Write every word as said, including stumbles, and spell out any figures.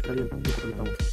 click, click, click, click, click, click,